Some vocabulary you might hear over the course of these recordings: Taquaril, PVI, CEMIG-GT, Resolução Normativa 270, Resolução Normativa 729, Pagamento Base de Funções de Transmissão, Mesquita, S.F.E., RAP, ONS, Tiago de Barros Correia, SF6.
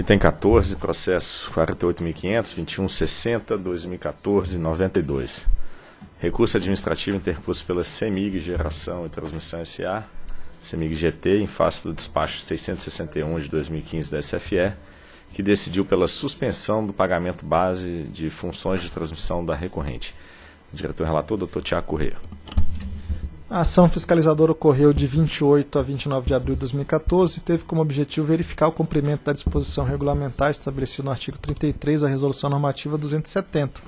Item 14, processo 48.500, 21.60, 2014, 92. Recurso administrativo interposto pela CEMIG Geração e Transmissão S.A., CEMIG-GT, em face do despacho 661 de 2015 da S.F.E., que decidiu pela suspensão do pagamento base de funções de transmissão da recorrente. Diretor-relator, Dr. Tiago Correia. A ação fiscalizadora ocorreu de 28 a 29 de abril de 2014 e teve como objetivo verificar o cumprimento da disposição regulamentar estabelecida no artigo 33 da Resolução Normativa 270,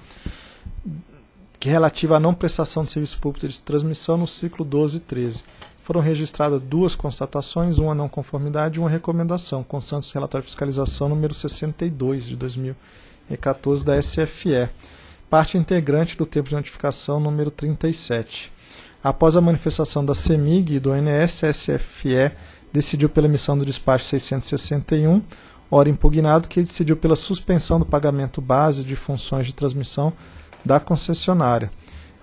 que é relativa à não prestação de serviço público de transmissão no ciclo 12 e 13. Foram registradas duas constatações, uma não conformidade e uma recomendação, constantes do relatório de fiscalização número 62 de 2014 da SFE, parte integrante do tempo de notificação número 37. Após a manifestação da CEMIG e do ONS, a SFE decidiu pela emissão do despacho 661, ora impugnado, que decidiu pela suspensão do pagamento base de funções de transmissão da concessionária.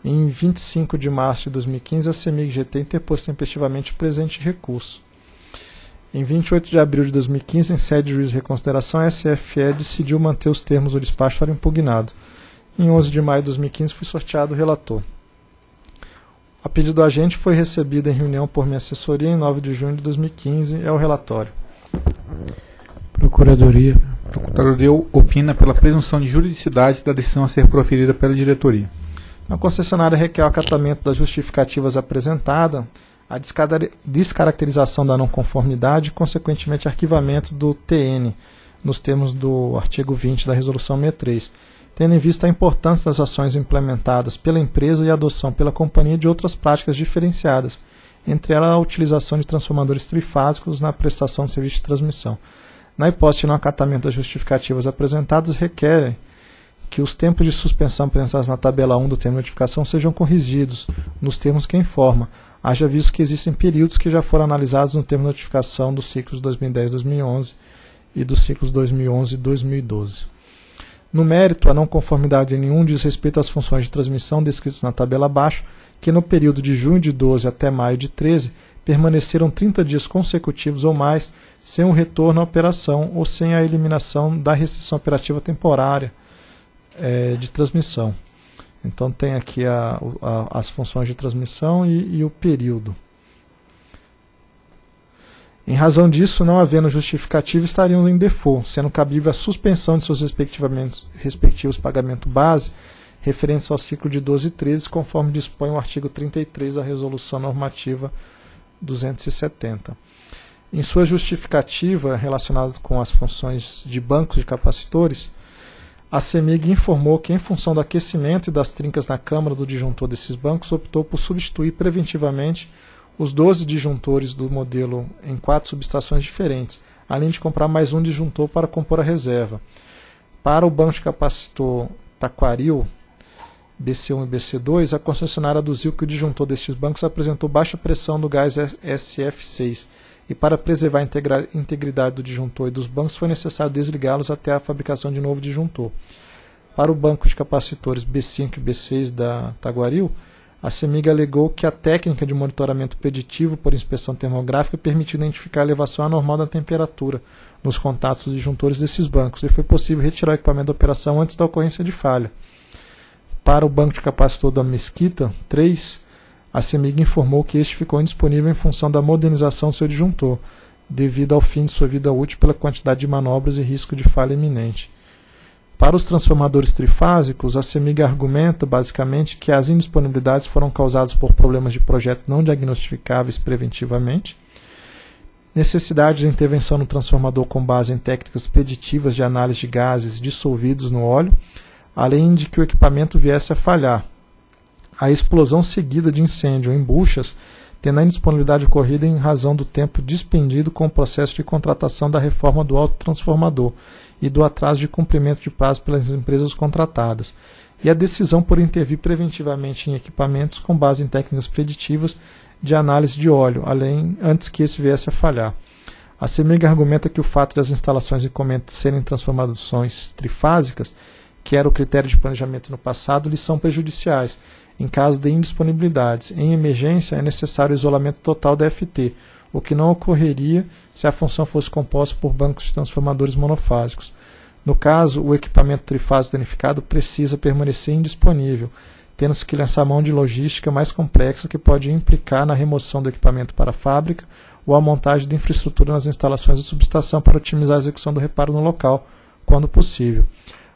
Em 25 de março de 2015, a CEMIG-GT interpôs tempestivamente o presente recurso. Em 28 de abril de 2015, em sede de juízo de reconsideração, a SFE decidiu manter os termos do despacho para impugnado. Em 11 de maio de 2015, foi sorteado o relator. A pedido do agente, foi recebida em reunião por minha assessoria em 9 de junho de 2015. É o relatório. Procuradoria. A Procuradoria opina pela presunção de juridicidade da decisão a ser proferida pela diretoria. A concessionária requer o acatamento das justificativas apresentadas, a descaracterização da não conformidade e, consequentemente, arquivamento do TN, nos termos do artigo 20 da Resolução 63, tendo em vista a importância das ações implementadas pela empresa e a adoção pela companhia de outras práticas diferenciadas, entre elas a utilização de transformadores trifásicos na prestação de serviço de transmissão. Na hipótese de não acatamento das justificativas apresentadas, requerem que os tempos de suspensão apresentados na tabela 1 do termo de notificação sejam corrigidos, nos termos que informa, haja visto que existem períodos que já foram analisados no termo de notificação dos ciclos 2010-2011 e dos ciclos 2011-2012. No mérito, a não conformidade em nenhum diz respeito às funções de transmissão descritas na tabela abaixo, que no período de junho de 12 até maio de 13, permaneceram 30 dias consecutivos ou mais sem o retorno à operação ou sem a eliminação da restrição operativa temporária de transmissão. Então tem aqui as funções de transmissão e o período. Em razão disso, não havendo justificativo, estariam em default, sendo cabível a suspensão de seus respectivos pagamento base, referentes ao ciclo de 12 e 13, conforme dispõe o artigo 33 da Resolução Normativa 270. Em sua justificativa relacionada com as funções de bancos de capacitores, a CEMIG informou que, em função do aquecimento e das trincas na câmara do disjuntor desses bancos, optou por substituir preventivamente os 12 disjuntores do modelo em 4 subestações diferentes, além de comprar mais um disjuntor para compor a reserva. Para o banco de capacitor Taquaril, BC1 e BC2, a concessionária aduziu que o disjuntor destes bancos apresentou baixa pressão do gás SF6 e, para preservar a integridade do disjuntor e dos bancos, foi necessário desligá-los até a fabricação de novo disjuntor. Para o banco de capacitores B5 e B6 da Taquaril, a CEMIG alegou que a técnica de monitoramento preditivo por inspeção termográfica permitiu identificar a elevação anormal da temperatura nos contatos dos disjuntores desses bancos e foi possível retirar o equipamento da operação antes da ocorrência de falha. Para o banco de capacitor da Mesquita 3, a CEMIG informou que este ficou indisponível em função da modernização do seu disjuntor, devido ao fim de sua vida útil pela quantidade de manobras e risco de falha iminente. Para os transformadores trifásicos, a CEMIG argumenta basicamente que as indisponibilidades foram causadas por problemas de projeto não diagnosticáveis preventivamente, necessidade de intervenção no transformador com base em técnicas preditivas de análise de gases dissolvidos no óleo, além de que o equipamento viesse a falhar. A explosão seguida de incêndio em buchas, tendo a indisponibilidade ocorrida em razão do tempo dispendido com o processo de contratação da reforma do autotransformador e do atraso de cumprimento de prazo pelas empresas contratadas, e a decisão por intervir preventivamente em equipamentos com base em técnicas preditivas de análise de óleo, antes que esse viesse a falhar. A CEMIG argumenta que o fato das instalações em comento serem transformações trifásicas, que era o critério de planejamento no passado, lhes são prejudiciais. Em caso de indisponibilidades, em emergência, é necessário o isolamento total da FT, o que não ocorreria se a função fosse composta por bancos de transformadores monofásicos. No caso, o equipamento trifásico danificado precisa permanecer indisponível, tendo-se que lançar mão de logística mais complexa que pode implicar na remoção do equipamento para a fábrica ou a montagem de infraestrutura nas instalações de subestação para otimizar a execução do reparo no local, quando possível.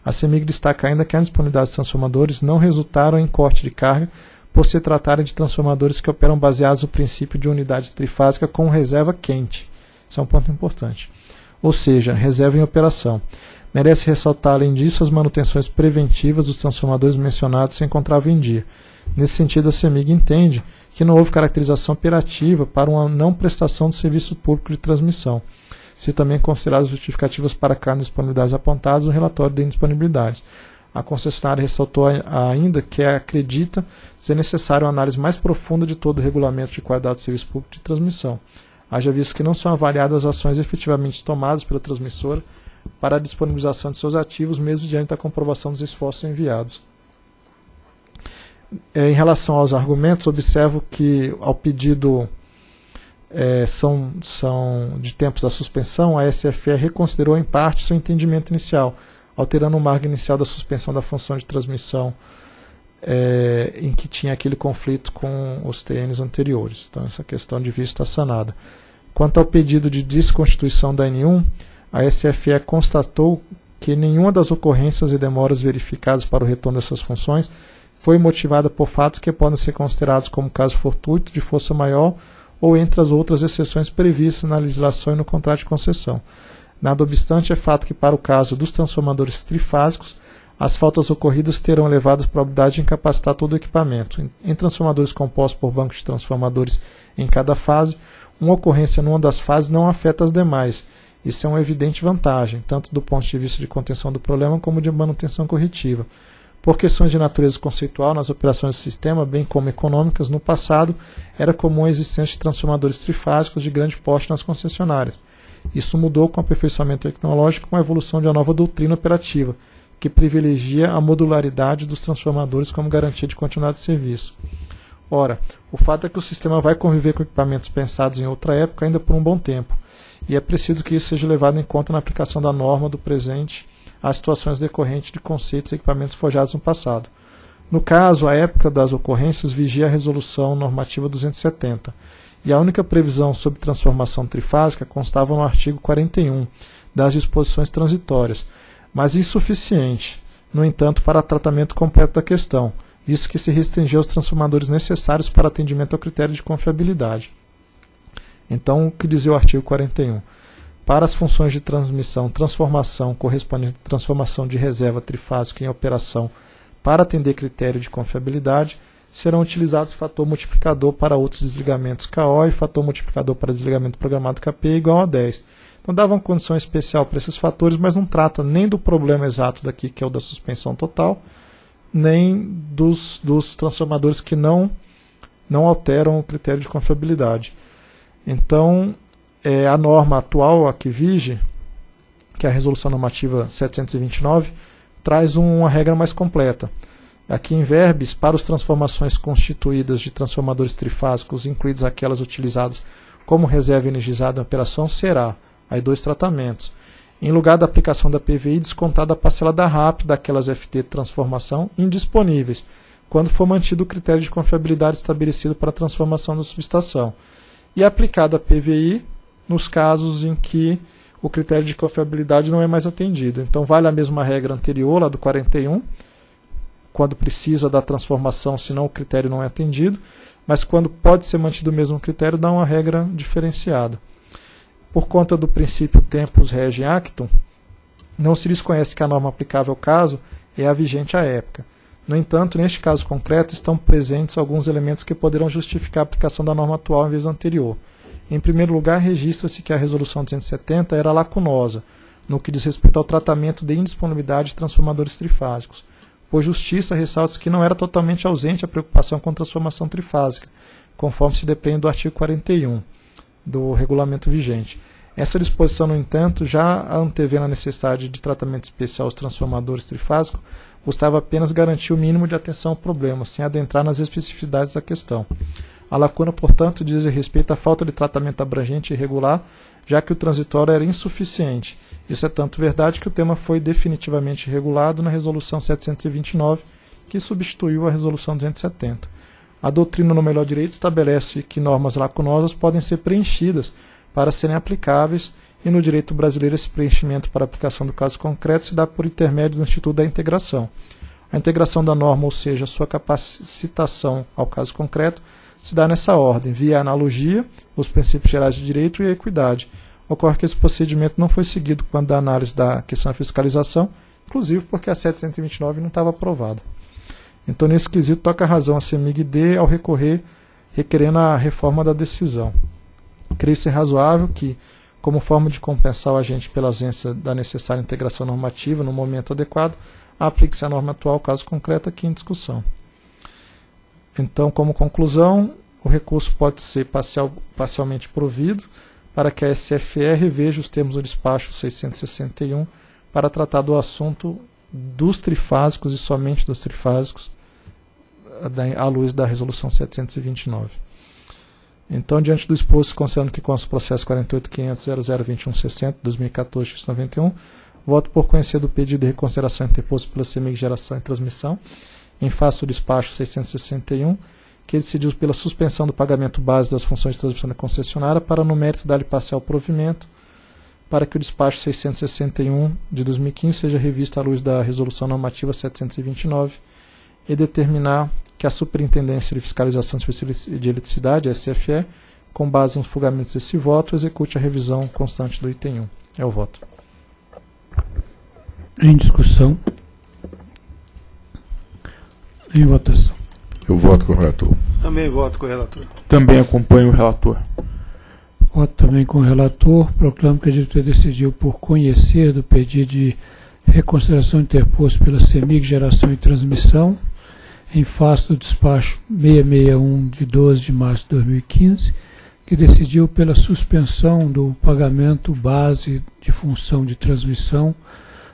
A CEMIG destaca ainda que as disponibilidades dos transformadores não resultaram em corte de carga por se tratarem de transformadores que operam baseados no princípio de unidade trifásica com reserva quente. Isso é um ponto importante. Ou seja, reserva em operação. Merece ressaltar, além disso, as manutenções preventivas dos transformadores mencionados se encontravam em dia. Nesse sentido, a CEMIG entende que não houve caracterização operativa para uma não prestação do serviço público de transmissão, se também consideradas justificativas para cada disponibilidade apontadas no relatório de indisponibilidades. A concessionária ressaltou ainda que acredita ser necessária uma análise mais profunda de todo o regulamento de qualidade do serviço público de transmissão, haja visto que não são avaliadas as ações efetivamente tomadas pela transmissora para a disponibilização de seus ativos, mesmo diante da comprovação dos esforços enviados. Em relação aos argumentos, observo que, ao pedido de tempos da suspensão, a S.F.E. reconsiderou em parte seu entendimento inicial, alterando o marco inicial da suspensão da função de transmissão em que tinha aquele conflito com os TNs anteriores. Então, essa questão de vício está sanada. Quanto ao pedido de desconstituição da N1, a SFE constatou que nenhuma das ocorrências e demoras verificadas para o retorno dessas funções foi motivada por fatos que podem ser considerados como caso fortuito, de força maior ou entre as outras exceções previstas na legislação e no contrato de concessão. Nada obstante, é fato que para o caso dos transformadores trifásicos, as faltas ocorridas terão elevada probabilidade de incapacitar todo o equipamento. Em transformadores compostos por bancos de transformadores em cada fase, uma ocorrência numa das fases não afeta as demais. Isso é uma evidente vantagem, tanto do ponto de vista de contenção do problema como de manutenção corretiva. Por questões de natureza conceitual, nas operações do sistema, bem como econômicas, no passado, era comum a existência de transformadores trifásicos de grande porte nas concessionárias. Isso mudou com o aperfeiçoamento tecnológico, com a evolução de uma nova doutrina operativa, que privilegia a modularidade dos transformadores como garantia de continuidade de serviço. Ora, o fato é que o sistema vai conviver com equipamentos pensados em outra época ainda por um bom tempo, e é preciso que isso seja levado em conta na aplicação da norma do presente às situações decorrentes de conceitos e equipamentos forjados no passado. No caso, a época das ocorrências vigia a Resolução Normativa 270, e a única previsão sobre transformação trifásica constava no artigo 41 das disposições transitórias, mas insuficiente, no entanto, para tratamento completo da questão, visto que se restringia aos transformadores necessários para atendimento ao critério de confiabilidade. Então, o que dizia o artigo 41? Para as funções de transmissão, transformação, correspondente à transformação de reserva trifásica em operação para atender critério de confiabilidade, serão utilizados fator multiplicador para outros desligamentos KO e fator multiplicador para desligamento programado KP igual a 10. Então, dava uma condição especial para esses fatores, mas não trata nem do problema exato daqui, que é o da suspensão total, nem dos transformadores que não alteram o critério de confiabilidade. Então, a norma atual, a que vige, que é a Resolução Normativa 729, traz uma regra mais completa. Aqui em verbes, para as transformações constituídas de transformadores trifásicos, incluídas aquelas utilizadas como reserva energizada em operação, será, aí, dois tratamentos. Em lugar da aplicação da PVI, descontada a parcela da RAP daquelas FT de transformação indisponíveis, quando for mantido o critério de confiabilidade estabelecido para a transformação da subestação. E aplicada a PVI nos casos em que o critério de confiabilidade não é mais atendido. Então, vale a mesma regra anterior, lá do 41, quando precisa da transformação, senão o critério não é atendido, mas quando pode ser mantido o mesmo critério, dá uma regra diferenciada. Por conta do princípio tempus rege actum, não se desconhece que a norma aplicável ao caso é a vigente à época. No entanto, neste caso concreto, estão presentes alguns elementos que poderão justificar a aplicação da norma atual em vez da anterior. Em primeiro lugar, registra-se que a Resolução 270 era lacunosa, no que diz respeito ao tratamento de indisponibilidade de transformadores trifásicos. Por justiça, ressalta-se que não era totalmente ausente a preocupação com a transformação trifásica, conforme se depreende do artigo 41 do regulamento vigente. Essa disposição, no entanto, já antevendo a necessidade de tratamento especial aos transformadores trifásicos, buscava apenas garantir o mínimo de atenção ao problema, sem adentrar nas especificidades da questão. A lacuna, portanto, diz respeito à falta de tratamento abrangente e regular, já que o transitório era insuficiente. Isso é tanto verdade que o tema foi definitivamente regulado na Resolução 729, que substituiu a Resolução 270. A doutrina no melhor direito estabelece que normas lacunosas podem ser preenchidas para serem aplicáveis e no direito brasileiro esse preenchimento para aplicação do caso concreto se dá por intermédio do Instituto da Integração. A integração da norma, ou seja, sua capacitação ao caso concreto, se dá nessa ordem, via analogia, os princípios gerais de direito e a equidade. Ocorre que esse procedimento não foi seguido quando a análise da questão da fiscalização, inclusive porque a 729 não estava aprovada. Então, nesse quesito, toca a razão a CEMIG-D ao requerendo a reforma da decisão. Creio ser razoável que, como forma de compensar o agente pela ausência da necessária integração normativa no momento adequado, aplique-se a norma atual ao caso concreto aqui em discussão. Então, como conclusão, o recurso pode ser parcialmente provido para que a S.F.E. reveja os termos do despacho 661 para tratar do assunto dos trifásicos e somente dos trifásicos à luz da Resolução 729. Então, diante do exposto, considerando que consta o processo 48.500.002160/2014-91, voto por conhecer do pedido de reconsideração interposto pela CEMIG Geração e Transmissão, em face do despacho 661, que decidiu pela suspensão do pagamento base das funções de transmissão da concessionária para, no mérito, dar-lhe parcial provimento, para que o despacho 661 de 2015 seja revisto à luz da Resolução Normativa 729 e determinar que a Superintendência de Fiscalização de Eletricidade, SFE, com base nos fundamentos desse voto, execute a revisão constante do item 1. É o voto. Em discussão. Em votação. Eu voto com o relator. Também voto com o relator. Também acompanho o relator. Voto também com o relator. Proclamo que a diretoria decidiu por conhecer do pedido de reconsideração interposto pela CEMIG Geração e Transmissão, em face do despacho 661 de 12 de março de 2015, que decidiu pela suspensão do pagamento base de função de transmissão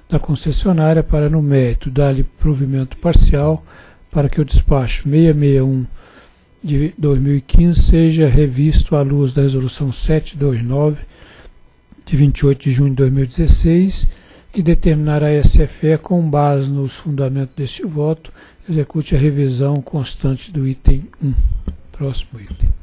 da concessionária para, no mérito, dar-lhe provimento parcial para que o despacho 661 de 2015 seja revisto à luz da Resolução 729, de 28 de junho de 2016, e determinar a SFE, com base nos fundamentos deste voto, execute a revisão constante do item 1. Próximo item.